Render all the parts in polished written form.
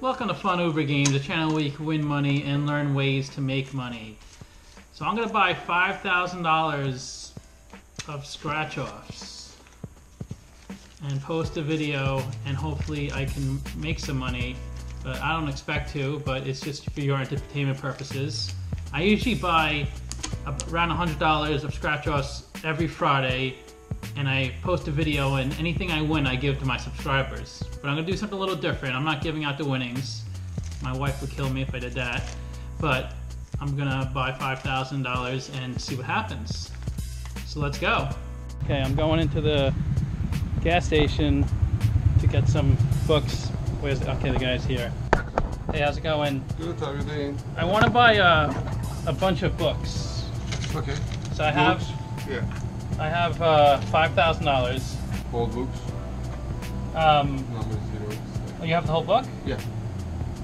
Welcome to Fun Uber Games, a channel where you can win money and learn ways to make money. So I'm going to buy $5,000 of scratch-offs and post a video, and hopefully I can make some money. But I don't expect to, but it's just for your entertainment purposes. I usually buy around $100 of scratch-offs every Friday, and I post a video, and anything I win I give to my subscribers. But I'm gonna do something a little different. I'm not giving out the winnings. My wife would kill me if I did that. But I'm gonna buy $5,000 and see what happens. So let's go. Okay, I'm going into the gas station to get some books. Where's the, okay, the guy's here. Hey, how's it going? Good, how are you doing? I wanna buy a bunch of books. Okay. So I have, books? Yeah. I have $5,000. Whole books? Number zero. Oh, you have the whole book? Yeah.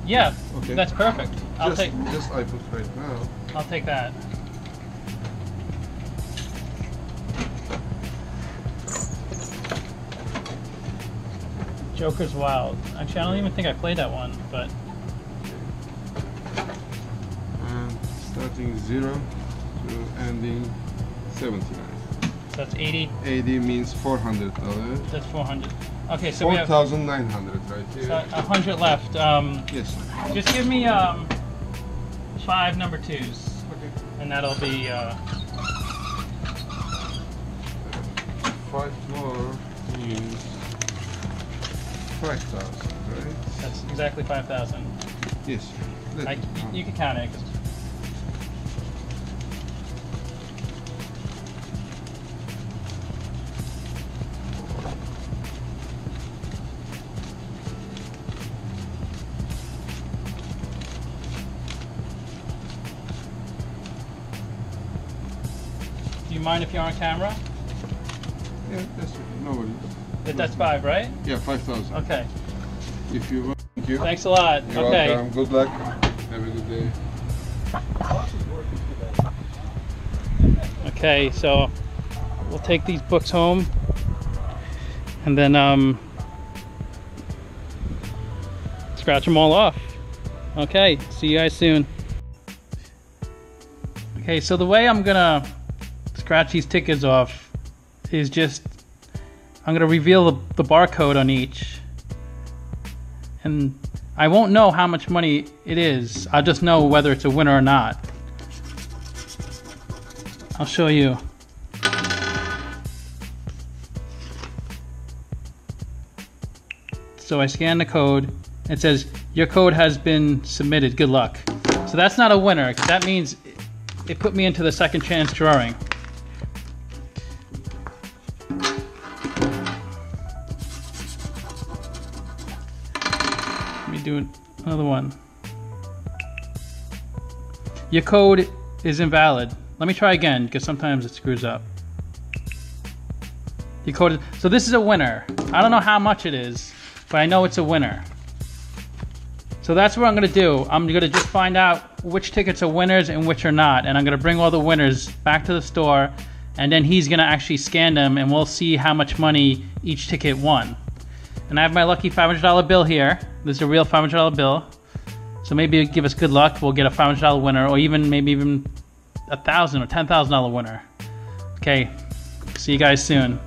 Yeah, okay. That's perfect. I'll just take I put right now. I'll take that. Joker's Wild. Actually, I don't even think I played that one, but... And starting 0 to ending 79. So that's 80. 80 means $400. That's 400. Okay, so 4,900 right here. So 100 left. Yes. Just give me 5 number 2s. Okay. And that'll be 5 more means 5,000, right? That's exactly 5,000. Yes. You can count it. Do you mind if you're on camera? Yeah, that's no worries. That's 5, right? Yeah, 5,000. Okay. If you want, thank you. Thanks a lot. You're okay. Welcome. Good luck. Have a good day. Okay, so we'll take these books home, and then scratch them all off. Okay. See you guys soon. Okay, so the way I'm gonna scratch these tickets off is just, I'm going to reveal the barcode on each, and I won't know how much money it is. I'll just know whether it's a winner or not. I'll show you. So I scan the code. It says your code has been submitted, good luck. So that's not a winner, because that means it put me into the second chance drawing. Do another one. Your code is invalid. Let me try again, because sometimes it screws up. Your code is, so this is a winner. I don't know how much it is, but I know it's a winner. So that's what I'm going to do. I'm going to just find out which tickets are winners and which are not, and I'm going to bring all the winners back to the store, and then he's going to actually scan them, and we'll see how much money each ticket won. And I have my lucky $500 bill here. This is a real $500 bill. So maybe it'll give us good luck. We'll get a $500 winner, or even maybe even a $1,000 or $10,000 winner. Okay, see you guys soon.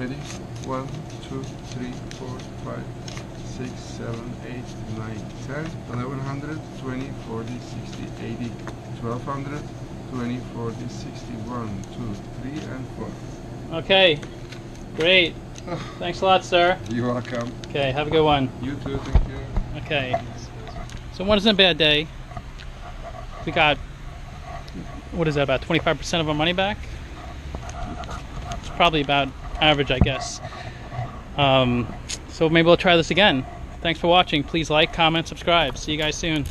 Ready? 1, 2, 3, 4, 5, 6, 7, 8, 9, 10, 1100, 20, 40, 60, 80, 1200, 20, 40, 60, 1, 2, 3, and 4. Okay, great. Thanks a lot, sir. You're welcome. Okay, have a good one. You too, thank you. Okay, so what isn't a bad day? We got, what is that, about 25% of our money back? It's probably about average, I guess. So maybe we'll try this again. Thanks for watching. Please like, comment, subscribe. See you guys soon.